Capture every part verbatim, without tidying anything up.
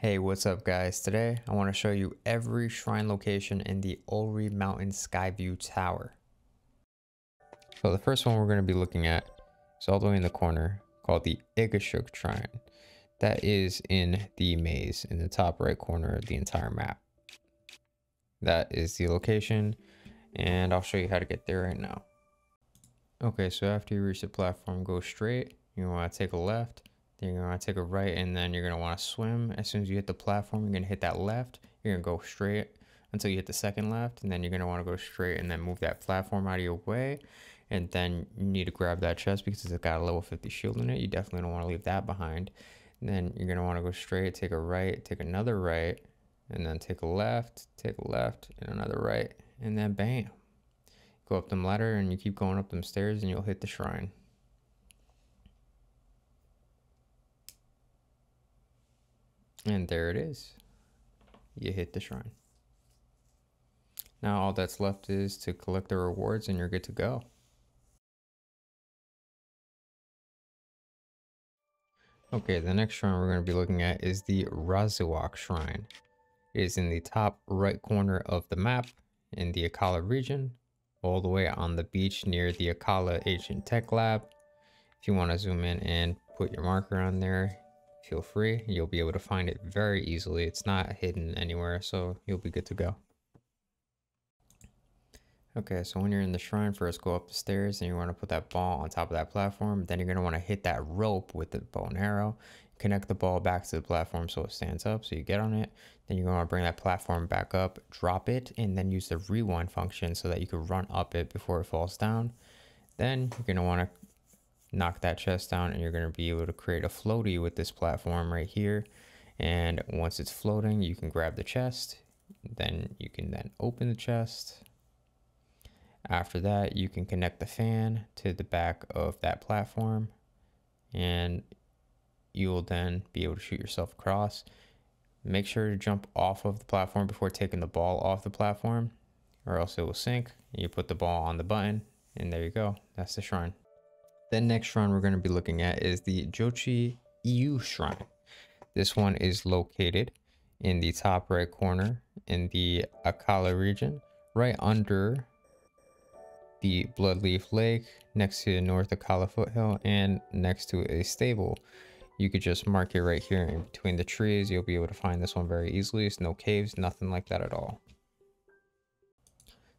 Hey, what's up guys? Today I want to show you every shrine location in the Ulri Mountain Skyview Tower. So the first one we're going to be looking at is all the way in the corner, called the Igashuk Shrine. That is in the maze in the top right corner of the entire map. That is the location, and I'll show you how to get there right now. Okay, so after you reach the platform, go straight. You want to take a left. Then you're going to take a right, and then you're going to want to swim. As soon as you hit the platform, you're going to hit that left. You're going to go straight until you hit the second left, and then you're going to want to go straight and then move that platform out of your way. And then you need to grab that chest because it's got a level fifty shield in it. You definitely don't want to leave that behind. And then you're going to want to go straight, take a right, take another right, and then take a left, take a left, and another right. And then bam. Go up them ladder, and you keep going up them stairs, and you'll hit the shrine. And there it is. You hit the shrine. Now all that's left is to collect the rewards and you're good to go. Okay, the next shrine we're going to be looking at is the Rasiwak Shrine. It is in the top right corner of the map in the Akala region, all the way on the beach near the Akala Ancient Tech Lab. If you want to zoom in and put your marker on there, feel free, you'll be able to find it very easily. It's not hidden anywhere, so you'll be good to go. Okay, so when you're in the shrine, first go up the stairs and you want to put that ball on top of that platform. Then you're going to want to hit that rope with the bow and arrow, connect the ball back to the platform so it stands up, so you get on it. Then you're going to want to bring that platform back up, drop it, and then use the rewind function so that you can run up it before it falls down. Then you're going to want to knock that chest down, and you're going to be able to create a floaty with this platform right here. And once it's floating, you can grab the chest. Then you can then open the chest. After that, you can connect the fan to the back of that platform, and you will then be able to shoot yourself across. Make sure to jump off of the platform before taking the ball off the platform, or else it will sink. You put the ball on the button, and there you go. That's the shrine. The next shrine we're going to be looking at is the Jochi-iu Shrine. This one is located in the top right corner in the Akala region, right under the Bloodleaf Lake, next to the North Akala Foothill, and next to a stable. You could just mark it right here in between the trees. You'll be able to find this one very easily. It's no caves, nothing like that at all.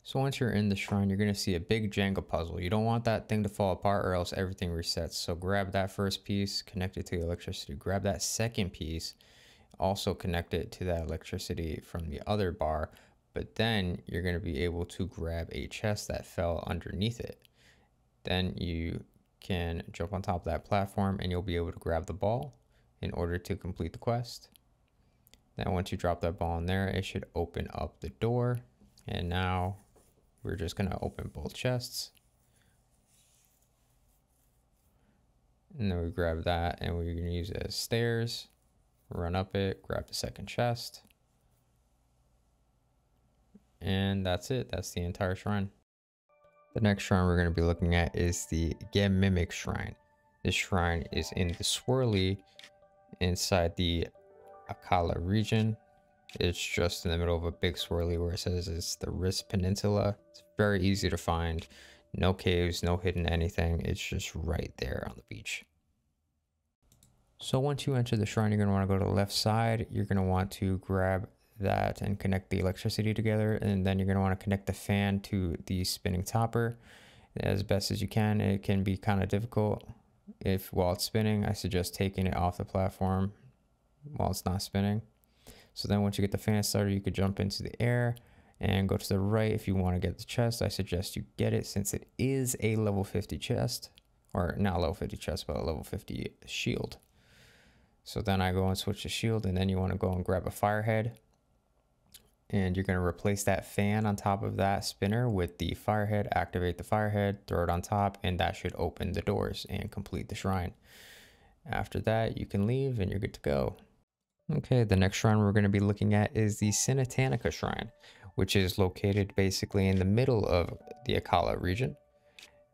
So once you're in the shrine, you're going to see a big Jenga puzzle. You don't want that thing to fall apart or else everything resets. So grab that first piece, connect it to the electricity. Grab that second piece, also connect it to that electricity from the other bar. But then you're going to be able to grab a chest that fell underneath it. Then you can jump on top of that platform and you'll be able to grab the ball in order to complete the quest. Then once you drop that ball in there, it should open up the door. And now we're just going to open both chests. And then we grab that and we're going to use it as stairs. Run up it, grab the second chest. And that's it. That's the entire shrine. The next shrine we're going to be looking at is the Gemimik Shrine. This shrine is in the swirly inside the Akala region. It's just in the middle of a big swirly where it says it's the Risp peninsula. It's very easy to find. No caves, no hidden anything. It's just right there on the beach. So once you enter the shrine, you're going to want to go to the left side. You're going to want to grab that and connect the electricity together. And then you're going to want to connect the fan to the spinning topper as best as you can. It can be kind of difficult if while it's spinning. I suggest taking it off the platform while it's not spinning. So then once you get the fan started, you could jump into the air and go to the right. If you want to get the chest, I suggest you get it since it is a level fifty chest, or not level fifty chest, but a level fifty shield. So then I go and switch the shield, and then you want to go and grab a firehead, and you're going to replace that fan on top of that spinner with the firehead, activate the firehead, throw it on top, and that should open the doors and complete the shrine. After that, you can leave and you're good to go. Okay, the next shrine we're going to be looking at is the Sinatanika Shrine, which is located basically in the middle of the Akala region,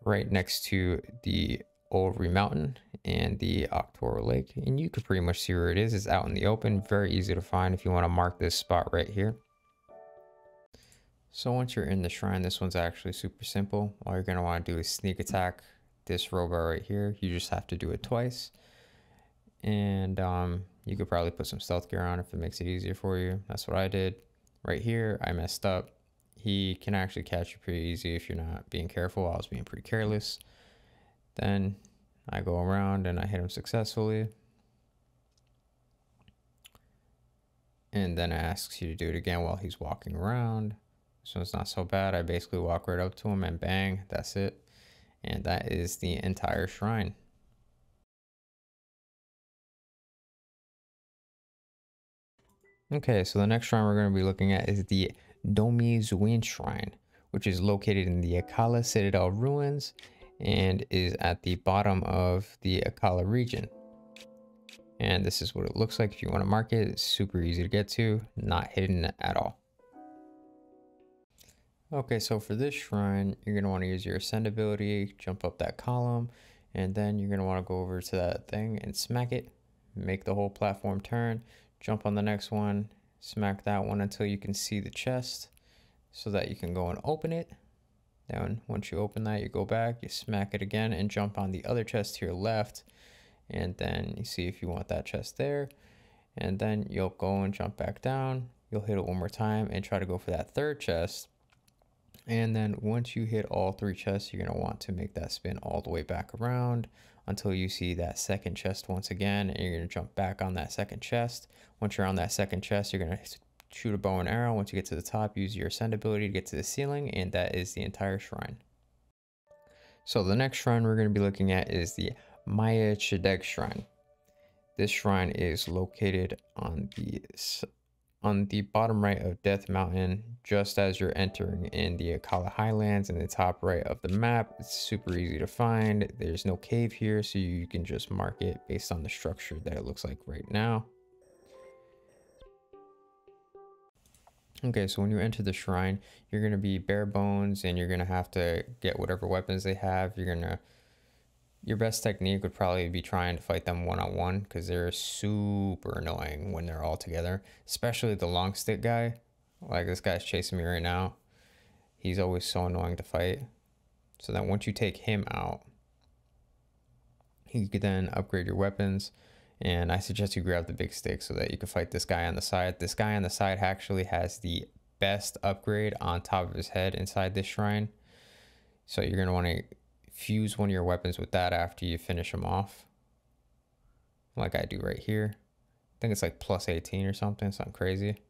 right next to the Olvary Mountain and the Octoro Lake, and you can pretty much see where it is. It's out in the open, very easy to find if you want to mark this spot right here. So once you're in the shrine, this one's actually super simple. All you're going to want to do is sneak attack this robot right here. You just have to do it twice, and um, you could probably put some stealth gear on if it makes it easier for you. That's what I did. Right here, I messed up. He can actually catch you pretty easy if you're not being careful. I was being pretty careless. Then I go around and I hit him successfully. And then asks you to do it again while he's walking around. So it's not so bad. I basically walk right up to him and bang, that's it. And that is the entire shrine. Okay, so the next shrine we're going to be looking at is the Domizuin Shrine, which is located in the Akala Citadel ruins and is at the bottom of the Akala region. And this is what it looks like if you want to mark it. It's super easy to get to, not hidden at all. Okay, so for this shrine, you're going to want to use your ascend ability, jump up that column, and then you're going to want to go over to that thing and smack it, make the whole platform turn. Jump on the next one, smack that one until you can see the chest so that you can go and open it. Then once you open that, you go back, you smack it again and jump on the other chest to your left. And then you see if you want that chest there. And then you'll go and jump back down. You'll hit it one more time and try to go for that third chest. And then once you hit all three chests, you're going to want to make that spin all the way back around until you see that second chest once again, and you're going to jump back on that second chest. Once you're on that second chest, you're going to shoot a bow and arrow. Once you get to the top, use your ascend ability to get to the ceiling, and that is the entire shrine. So the next shrine we're going to be looking at is the Mayachideg Shrine. This shrine is located on the on the bottom right of Death Mountain, just as you're entering in the Akala Highlands in the top right of the map. It's super easy to find. There's no cave here, so you can just mark it based on the structure that it looks like right now. Okay, so when you enter the shrine, you're gonna be bare bones and you're gonna have to get whatever weapons they have. You're gonna, your best technique would probably be trying to fight them one-on-one because they're super annoying when they're all together, especially the long stick guy. Like this guy's chasing me right now. He's always so annoying to fight. So then once you take him out, you can then upgrade your weapons. And I suggest you grab the big stick so that you can fight this guy on the side. This guy on the side actually has the best upgrade on top of his head inside this shrine. So you're going to want to fuse one of your weapons with that after you finish them off, like I do right here. I think it's like plus eighteen or something, something crazy.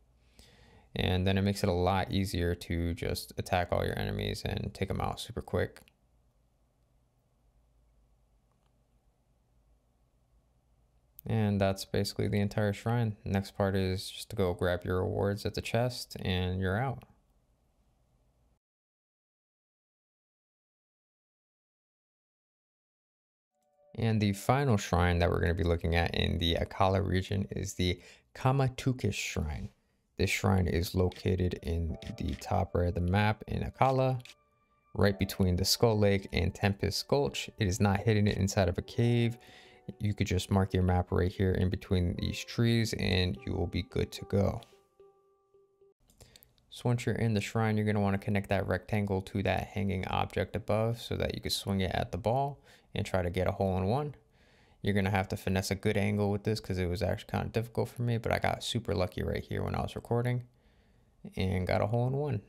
And then it makes it a lot easier to just attack all your enemies and take them out super quick. And that's basically the entire shrine. The next part is just to go grab your rewards at the chest and you're out. And the final shrine that we're going to be looking at in the Akala region is the Kamatukis Shrine. This shrine is located in the top right of the map in Akala, right between the Skull Lake and Tempest Gulch. It is not hidden inside of a cave. You could just mark your map right here in between these trees and you will be good to go. So once you're in the shrine, you're going to want to connect that rectangle to that hanging object above so that you can swing it at the ball and try to get a hole in one. You're going to have to finesse a good angle with this because it was actually kind of difficult for me, but I got super lucky right here when I was recording and got a hole in one.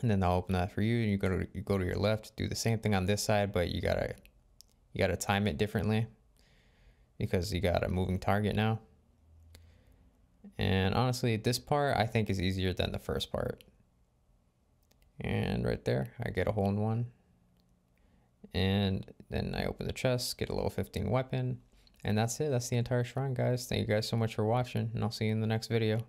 And then I'll open that for you, and you go to, you go to your left, do the same thing on this side, but you got to you got to time it differently because you got a moving target now. And honestly, this part I think is easier than the first part. And right there, I get a hole in one. And then I open the chest, get a level fifteen weapon. And that's it. That's the entire shrine, guys. Thank you guys so much for watching, and I'll see you in the next video.